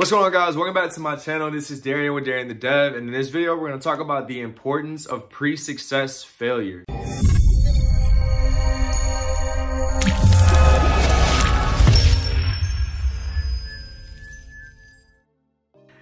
What's going on, guys? Welcome back to my channel. This is Derien with Derien the Dev, and in this video we're going to talk about the importance of pre-success failure.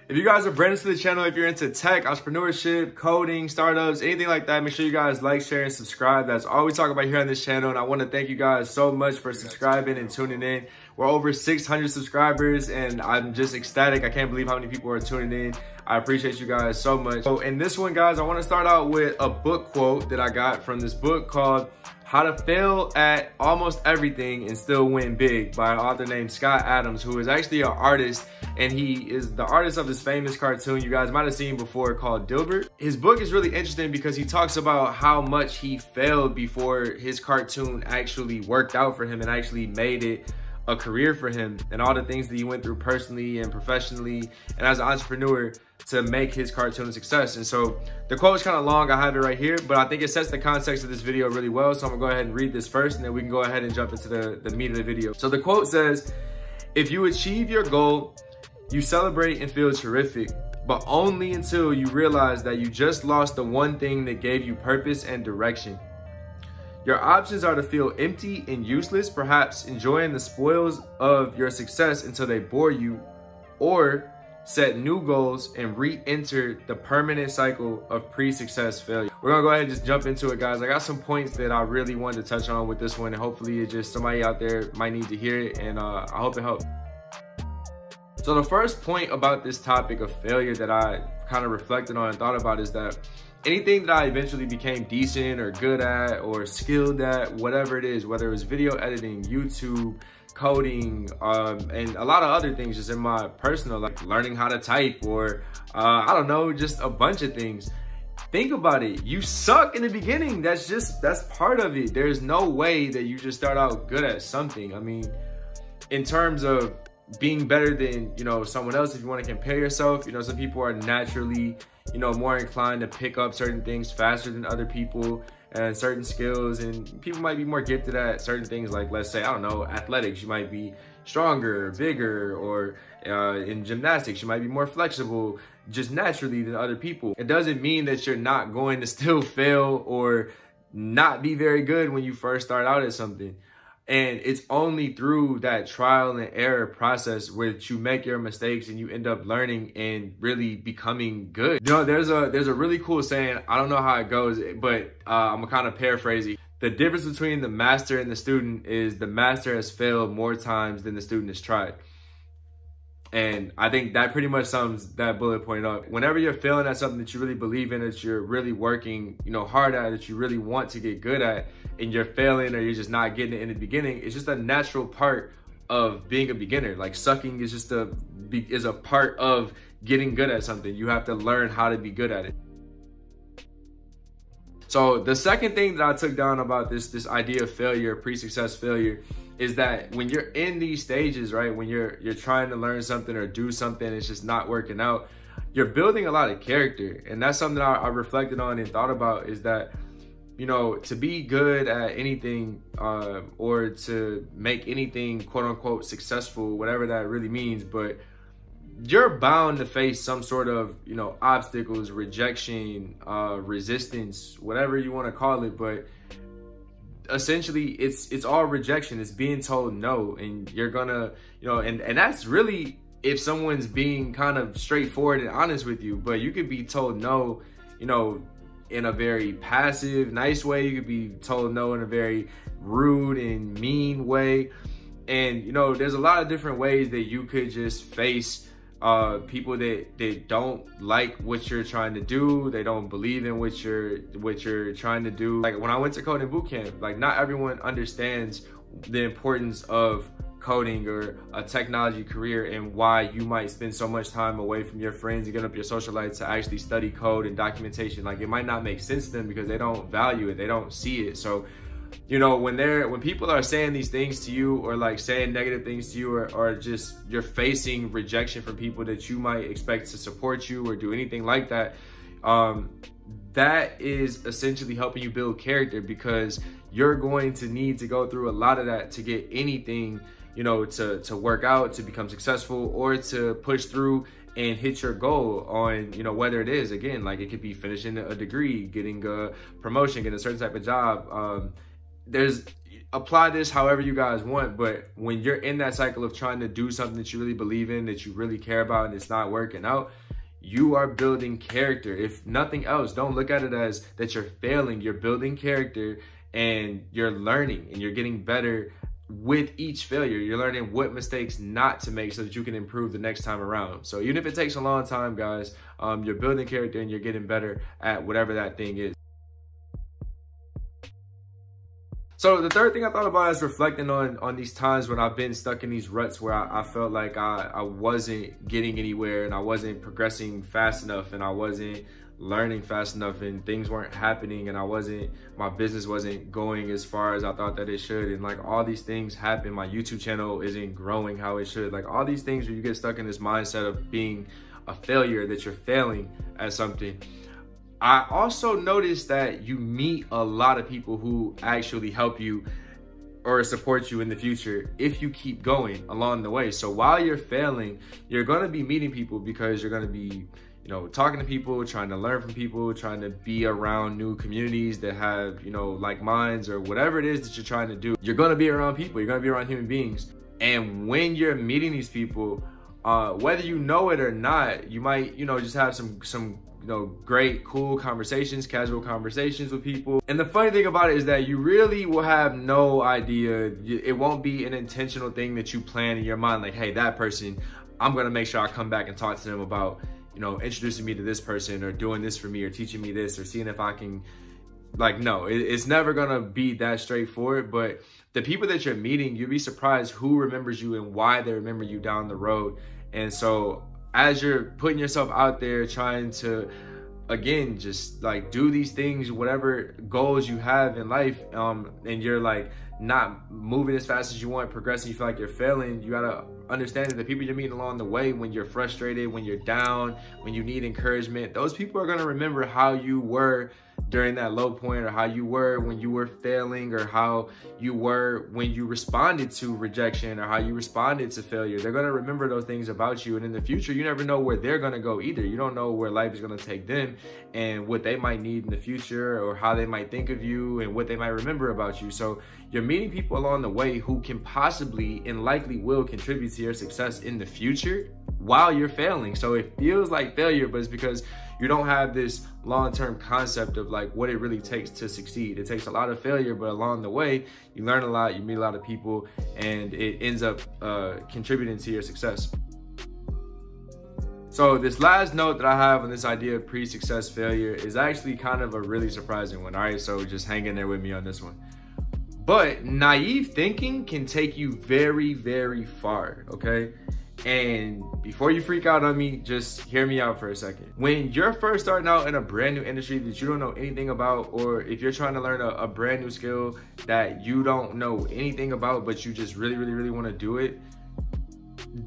If you guys are brand new to the channel, if you're into tech, entrepreneurship, coding, startups, anything like that, make sure you guys like, share, and subscribe. That's all we talk about here on this channel. And I want to thank you guys so much for subscribing and tuning in. We're over 600 subscribers, and I'm just ecstatic. I can't believe how many people are tuning in. I appreciate you guys so much. So in this one, guys, I want to start out with a book quote that I got from this book called How to Fail at Almost Everything and Still Win Big by an author named Scott Adams, who is actually an artist, and he is the artist of this famous cartoon you guys might have seen before called Dilbert. His book is really interesting because he talks about how much he failed before his cartoon actually worked out for him and actually made it a career for him, and all the things that he went through personally and professionally and as an entrepreneur to make his cartoon a success. And so the quote is kind of long, I have it right here, but I think it sets the context of this video really well. So I'm gonna go ahead and read this first, and then we can go ahead and jump into the meat of the video. So the quote says, "If you achieve your goal, you celebrate and feel terrific, but only until you realize that you just lost the one thing that gave you purpose and direction. Your options are to feel empty and useless, perhaps enjoying the spoils of your success until they bore you, or set new goals and re-enter the permanent cycle of pre-success failure." We're gonna go ahead and just jump into it, guys. I got some points that I really wanted to touch on with this one, and hopefully it just somebody out there might need to hear it, and I hope it helped. So the first point about this topic of failure that I kind of reflected on and thought about is that anything that I eventually became decent or good at or skilled at, whatever it is, whether it was video editing, YouTube, coding, and a lot of other things just in my personal life, learning how to type, or I don't know, just a bunch of things. Think about it. You suck in the beginning. That's part of it. There's no way that you just start out good at something. I mean, in terms of being better than, you know, someone else, if you want to compare yourself, you know, some people are naturally, you know, more inclined to pick up certain things faster than other people and certain skills, and people might be more gifted at certain things, like, let's say, I don't know, athletics. You might be stronger, bigger, or in gymnastics you might be more flexible just naturally than other people. It doesn't mean that you're not going to still fail or not be very good when you first start out at something. And it's only through that trial and error process where you make your mistakes and you end up learning and really becoming good. You know, there's a really cool saying, I don't know how it goes, but I'm kind of paraphrasing. The difference between the master and the student is the master has failed more times than the student has tried. And I think that pretty much sums that bullet point up. Whenever you're failing at something that you really believe in, that you're really working, you know, hard at, that you really want to get good at, and you're failing or you're just not getting it in the beginning, it's just a natural part of being a beginner. Like, sucking is just a part of getting good at something. You have to learn how to be good at it. So the second thing that I took down about this idea of failure, pre-success failure, is that when you're in these stages, right, when you're trying to learn something or do something, it's just not working out, you're building a lot of character. And that's something I reflected on and thought about, is that, you know, to be good at anything or to make anything quote unquote successful, whatever that really means, but you're bound to face some sort of, you know, obstacles, rejection, resistance, whatever you want to call it. But essentially it's all rejection. It's being told no, and you're gonna, you know, and that's really if someone's being kind of straightforward and honest with you. But you could be told no, you know, in a very passive, nice way. You could be told no in a very rude and mean way. And, you know, there's a lot of different ways that you could just face people that don't like what you're trying to do. They don't believe in what you're trying to do. Like, when I went to coding bootcamp, like, not everyone understands the importance of coding or a technology career, and why you might spend so much time away from your friends and get up your social life to actually study code and documentation. Like, it might not make sense to them because they don't value it, they don't see it. So, you know, when people are saying these things to you, or like saying negative things to you, or just you're facing rejection from people that you might expect to support you or do anything like that, that is essentially helping you build character, because you're going to need to go through a lot of that to get anything you know, to work out, to become successful, or to push through and hit your goal on, you know, whether it is, again, like it could be finishing a degree, getting a promotion, getting a certain type of job. There's, apply this however you guys want, but when you're in that cycle of trying to do something that you really believe in, that you really care about, and it's not working out, you are building character. If nothing else, don't look at it as that you're failing. You're building character and you're learning and you're getting better with each failure. You're learning what mistakes not to make so that you can improve the next time around. So even if it takes a long time, guys, you're building character and you're getting better at whatever that thing is. So the third thing I thought about is reflecting on these times when I've been stuck in these ruts where I felt like I wasn't getting anywhere and I wasn't progressing fast enough and I wasn't learning fast enough and things weren't happening and my business wasn't going as far as I thought that it should. And like all these things happen, my YouTube channel isn't growing how it should. Like all these things where you get stuck in this mindset of being a failure, that you're failing at something. I also noticed that you meet a lot of people who actually help you or support you in the future if you keep going along the way. So while you're failing, you're going to be meeting people because you're going to be, you know, talking to people, trying to learn from people, trying to be around new communities that have, you know, like minds or whatever it is that you're trying to do. You're going to be around people. You're going to be around human beings. And when you're meeting these people, whether you know it or not, you might, you know, just have some you know, great, cool conversations, casual conversations with people. And the funny thing about it is that you really will have no idea. It won't be an intentional thing that you plan in your mind, like, hey, that person, I'm gonna make sure I come back and talk to them about, you know, introducing me to this person or doing this for me or teaching me this or seeing if I can, like, no, it's never gonna be that straightforward. But the people that you're meeting, you'll be surprised who remembers you and why they remember you down the road. And so, as you're putting yourself out there, trying to, again, just like do these things, whatever goals you have in life, and you're like not moving as fast as you want, progressing, you feel like you're failing, you gotta understand that the people you're meeting along the way, when you're frustrated, when you're down, when you need encouragement, those people are gonna remember how you were during that low point, or how you were when you were failing, or how you were when you responded to rejection, or how you responded to failure. They're gonna remember those things about you. And in the future, you never know where they're gonna go either. You don't know where life is gonna take them and what they might need in the future, or how they might think of you and what they might remember about you. So you're meeting people along the way who can possibly and likely will contribute to your success in the future while you're failing. So it feels like failure, but it's because you don't have this long-term concept of like what it really takes to succeed. It takes a lot of failure, but along the way, you learn a lot, you meet a lot of people, and it ends up contributing to your success. So this last note that I have on this idea of pre-success failure is actually kind of a really surprising one. All right, so just hang in there with me on this one. But naive thinking can take you very, very far, okay? And before you freak out on me, just hear me out for a second. When you're first starting out in a brand new industry that you don't know anything about, or if you're trying to learn a brand new skill that you don't know anything about, but you just really, really, really want to do it,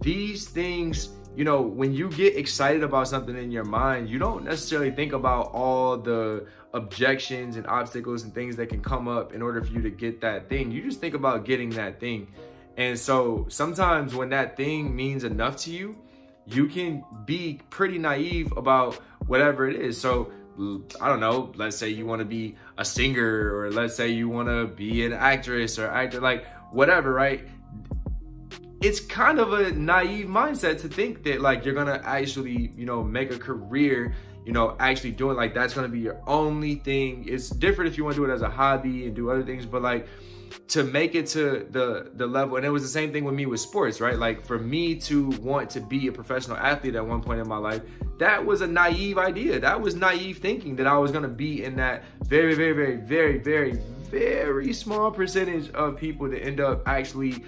these things, you know, when you get excited about something in your mind, you don't necessarily think about all the objections and obstacles and things that can come up in order for you to get that thing. You just think about getting that thing. And so sometimes when that thing means enough to you, you can be pretty naive about whatever it is. So I don't know, let's say you want to be a singer, or let's say you want to be an actress or actor, like whatever, right? It's kind of a naive mindset to think that like you're going to actually, you know, make a career, you know, actually doing like that's going to be your only thing. It's different if you want to do it as a hobby and do other things, but like to make it to the level. And it was the same thing with me with sports, right? Like for me to want to be a professional athlete at one point in my life, that was a naive idea. That was naive thinking that I was going to be in that very, very, very, very, very, very small percentage of people that end up actually, you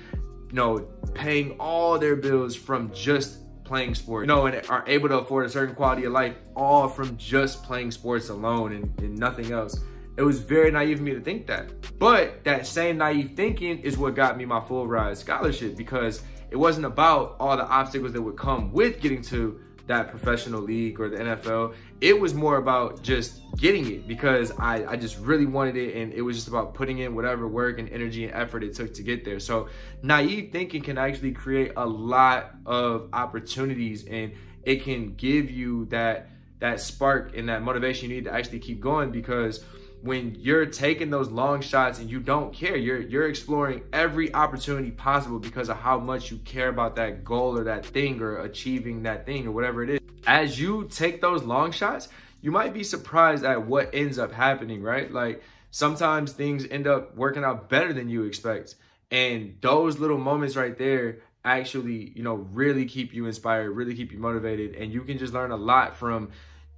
know, paying all their bills from just playing sports, you know, and are able to afford a certain quality of life all from just playing sports alone and nothing else. It was very naive of me to think that. But that same naive thinking is what got me my full ride scholarship, because it wasn't about all the obstacles that would come with getting to that professional league or the NFL. It was more about just getting it because I just really wanted it, and it was just about putting in whatever work and energy and effort it took to get there. So naive thinking can actually create a lot of opportunities, and it can give you that spark and that motivation you need to actually keep going. Because when you're taking those long shots and you don't care, you're exploring every opportunity possible because of how much you care about that goal or that thing or achieving that thing or whatever it is. As you take those long shots, you might be surprised at what ends up happening, right? Like sometimes things end up working out better than you expect. And those little moments right there actually, you know, really keep you inspired, really keep you motivated. And you can just learn a lot from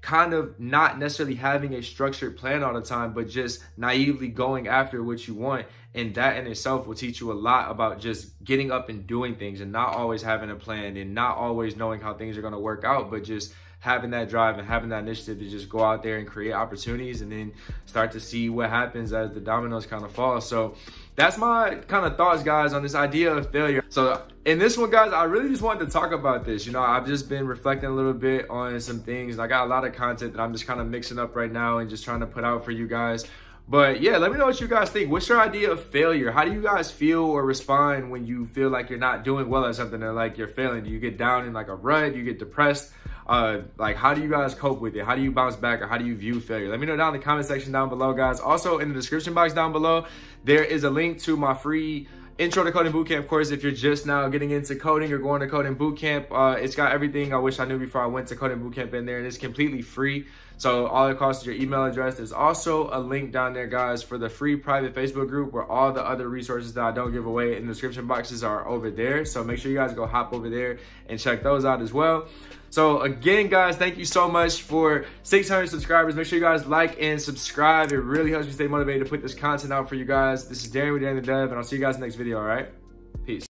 kind of not necessarily having a structured plan all the time, but just naively going after what you want. And that in itself will teach you a lot about just getting up and doing things and not always having a plan and not always knowing how things are going to work out, but just having that drive and having that initiative to just go out there and create opportunities and then start to see what happens as the dominoes kind of fall. So that's my kind of thoughts, guys, on this idea of failure. So in this one, guys, I really just wanted to talk about this. You know, I've just been reflecting a little bit on some things, and I got a lot of content that I'm just kind of mixing up right now and just trying to put out for you guys. But yeah, let me know what you guys think. What's your idea of failure? How do you guys feel or respond when you feel like you're not doing well at something or like you're failing? Do you get down in like a rut? Do you get depressed? Like, how do you guys cope with it? How do you bounce back, or how do you view failure? Let me know down in the comment section down below, guys. Also, in the description box down below, there is a link to my free Intro to Coding Bootcamp course. If you're just now getting into coding or going to Coding Bootcamp, it's got everything I wish I knew before I went to Coding Bootcamp in there, and it's completely free. So all it costs is your email address. There's also a link down there, guys, for the free private Facebook group where all the other resources that I don't give away in the description boxes are over there. So make sure you guys go hop over there and check those out as well. So again, guys, thank you so much for 600 subscribers. Make sure you guys like and subscribe. It really helps me stay motivated to put this content out for you guys. This is Derien with Derien the Dev, and I'll see you guys in the next video, all right? Peace.